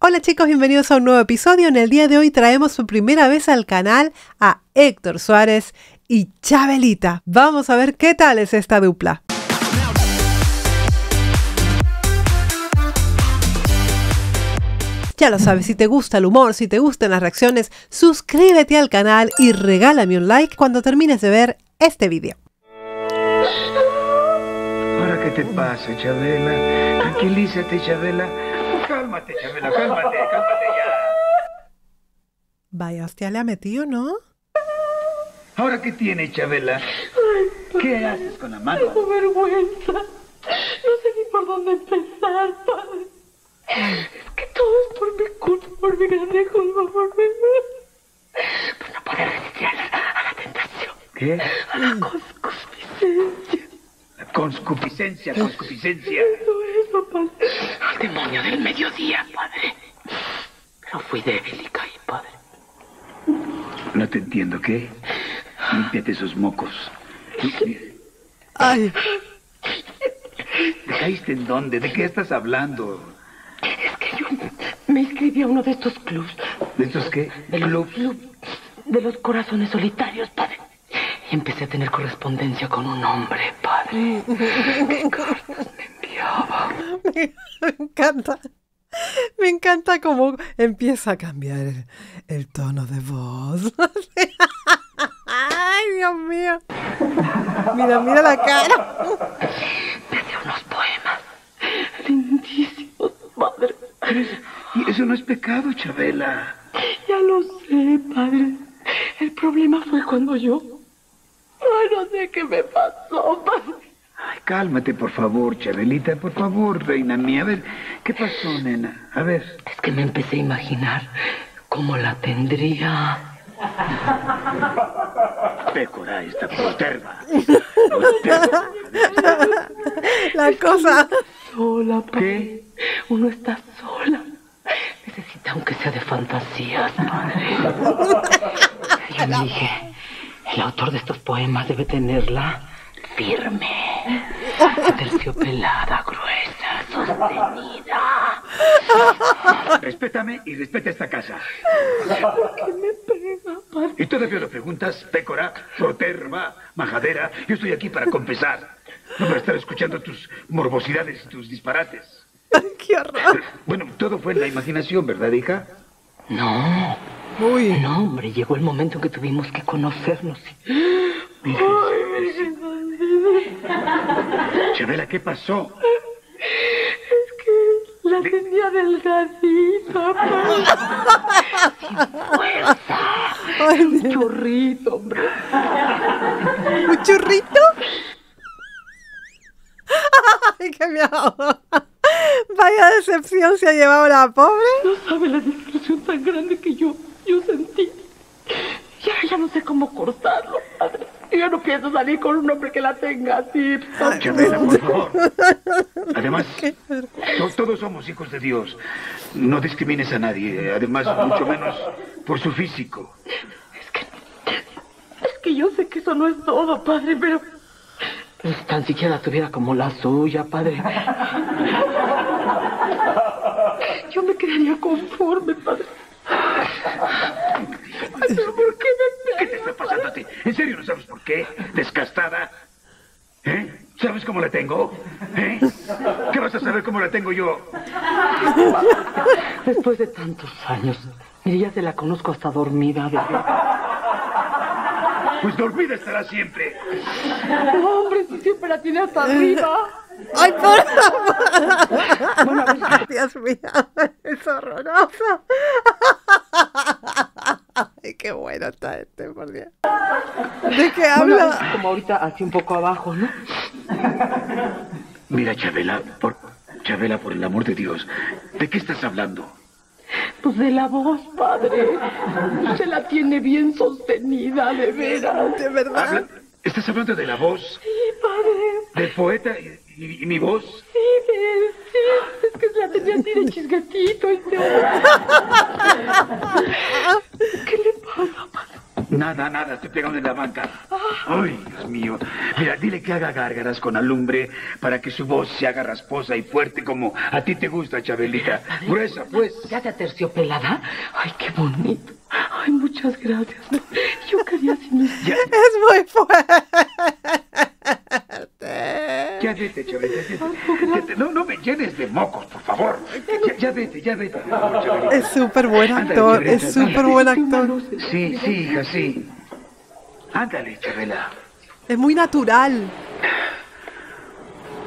Hola chicos, bienvenidos a un nuevo episodio. En el día de hoy traemos por primera vez al canal a Héctor Suárez y Chabelita. Vamos a ver qué tal es esta dupla. Ya lo sabes, si te gusta el humor, si te gustan las reacciones, suscríbete al canal y regálame un like cuando termines de ver este video. Ahora que te pase, Chabela, tranquilízate, Chabela. Cálmate, Chabela, cálmate ya. Vaya, hostia, le ha metido, ¿no? ¿Ahora qué tiene, Chabela? Ay, ¿qué haces con la mano? Tengo vergüenza. No sé ni por dónde empezar, padre. Es que todo es por mi culpa, por mi grande culpa, por mi... Por no poder resistir a la tentación. ¿Qué? A la concupiscencia. La concupiscencia. Eso, padre. Al demonio del mediodía, padre. Pero fui débil y caí, padre. No te entiendo, ¿qué? Límpiate esos mocos. Ay. ¿Te caíste en dónde? ¿De qué estás hablando? Es que yo me inscribí a uno de estos clubs. ¿De estos qué? De los clubs. De los corazones solitarios, padre. Y empecé a tener correspondencia con un hombre, padre. ¿Qué cartas me enviaba? Me encanta. Me encanta cómo empieza a cambiar el tono de voz. Ay, Dios mío. Mira la cara. Me hacía unos poemas lindísimos, padre. Y eso no es pecado, Chabela. Ya lo sé, padre. El problema fue cuando yo... Ay, no sé qué me pasó, padre. Ay, cálmate, por favor, Chabelita, por favor, reina mía. A ver, ¿qué pasó, nena? A ver. Es que me empecé a imaginar cómo la tendría. Pécora, esta posterva. La cosa. Sola, padre. ¿Qué? Uno está sola. Necesita, aunque sea de fantasías, padre. Yo le dije, el autor de estos poemas debe tenerla firme, terciopelada, gruesa, sostenida. Respétame y respeta esta casa. ¿Por qué me pega, padre? Y todavía lo preguntas, pécora, proterva, majadera. Yo estoy aquí para confesar, no para estar escuchando tus morbosidades y tus disparates. ¡Qué horror! Bueno, todo fue en la imaginación, ¿verdad, hija? No. Uy. No, hombre, llegó el momento en que tuvimos que conocernos. Chabela, ¿qué pasó? Es que la tenía delgadita, papá. Sin fuerza. Ay, un churrito, hombre. ¿Un churrito? Ay, qué miedo. Vaya decepción se ha llevado la pobre. No sabe la desilusión tan grande que yo sentí. Ya no sé cómo cortarlo, padre. Yo no pienso salir con un hombre que la tenga así. Chabela, por favor. Además, todos somos hijos de Dios. No discrimines a nadie. Además, mucho menos por su físico. Es que yo sé que eso no es todo, padre, pero... Pues tan siquiera tuviera como la suya, padre. Yo me quedaría conforme, padre. Ay, pero ¿por qué me... ¿Qué te está pasando a ti? ¿En serio no sabes por qué? Descastada. ¿Eh? ¿Sabes cómo la tengo? ¿Eh? ¿Qué vas a saber cómo la tengo yo? Después de tantos años, mire, ya se la conozco hasta dormida, ¿verdad? Pues dormida estará siempre. No, hombre, si siempre la tiene hasta arriba. ¡Ay, por favor! Bueno, Dios mío, es horroroso. Ay, qué bueno está este, por Dios. ¿De qué habla? Bueno, como ahorita, así un poco abajo, ¿no? Mira, Chabela, por el amor de Dios, ¿de qué estás hablando? Pues de la voz, padre. Se la tiene bien sostenida, de veras. ¿De verdad? ¿Estás hablando de la voz? Sí, padre. ¿Del poeta y mi voz? Sí, sí. Es que se la tenía así de chisgatito. ¿Qué le pasa, padre? Nada. nada, estoy pegado en la banca. Ay, Dios mío. Mira, dile que haga gárgaras con alumbre para que su voz se haga rasposa y fuerte como a ti te gusta, Chabelita. Gruesa, pues. ¿Ya te aterciopelada? Ay, qué bonito. Ay, muchas gracias. Yo quería así mismo. Ya. Es muy fuerte. Ya vete, Chabelita. No, no me llenes de mocos, por favor. Ya vete. Favor, es súper buen actor. Ándale, Chabelita, es súper buen actor. Sí, sí, hija, sí. Ándale, Chabela. Es muy natural.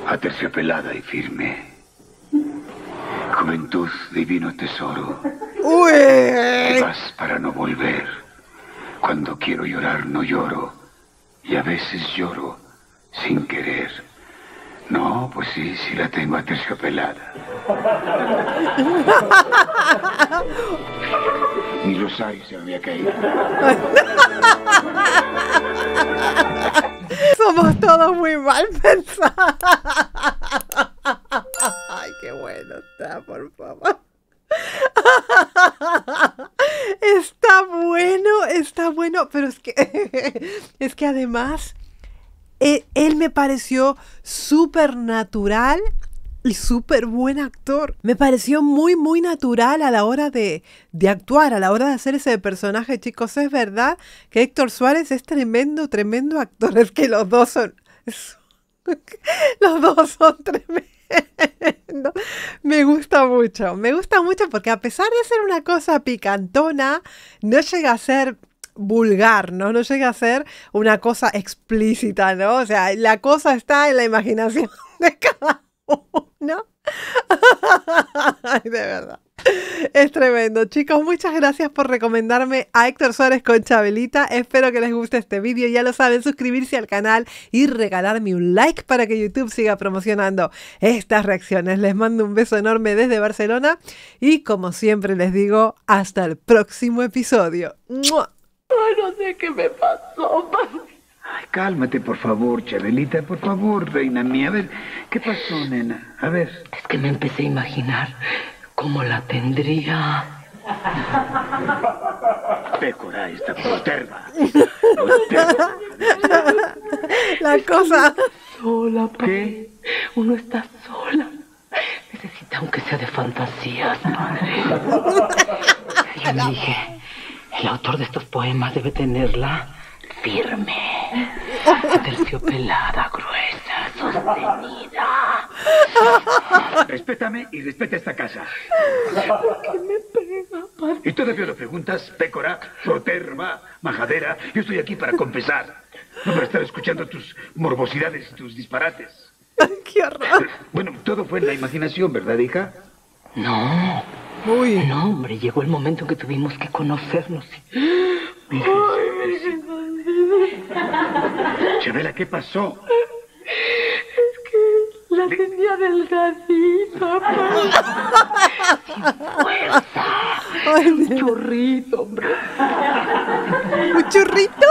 Aterciopelada y firme. Juventud, divino tesoro. Uy. Te vas para no volver. Cuando quiero llorar no lloro. Y a veces lloro sin querer. No, pues sí, sí la tengo aterciopelada. Ni los hay, se me había caído. Somos todos muy mal pensados. Ay, qué bueno está, por favor. Está bueno, pero es que además él me pareció súper natural y súper buen actor. Me pareció muy, muy natural a la hora de actuar, a la hora de hacer ese personaje, chicos. Es verdad que Héctor Suárez es tremendo, tremendo actor. Es que los dos son... Los dos son tremendos. Me gusta mucho porque a pesar de ser una cosa picantona, no llega a ser vulgar, ¿no? No llega a ser una cosa explícita, ¿no? O sea, la cosa está en la imaginación de cada uno. De verdad. Es tremendo, chicos. Muchas gracias por recomendarme a Héctor Suárez con Chabelita. Espero que les guste este vídeo. Ya lo saben, suscribirse al canal y regalarme un like para que YouTube siga promocionando estas reacciones. Les mando un beso enorme desde Barcelona y, como siempre les digo, hasta el próximo episodio. ¡Mua! Ay, no sé qué me pasó. Ay, cálmate, por favor, Chabelita, por favor, reina mía. A ver, ¿qué pasó, nena? A ver. Es que me empecé a imaginar... ¿Cómo la tendría? Pécora, esta posterva. La cosa. Sola, padre. ¿Qué? Uno está sola. Necesita, aunque sea de fantasías, padre. Yo me dije, el autor de estos poemas debe tenerla firme, aterciopelada, gruesa, sostenida. Respétame y respeta esta casa. ¿Por qué me pega, padre? Y todavía lo preguntas, pécora, soterva, majadera. Yo estoy aquí para confesar, no para estar escuchando tus morbosidades y tus disparates. ¡Qué horror! Bueno, todo fue en la imaginación, ¿verdad, hija? No. Uy. No, hombre, llegó el momento en que tuvimos que conocernos. Chabela, ¿qué pasó? La tenía delgadita, papá. Sin fuerza. Ay, un churrito, hombre. ¿Un churrito?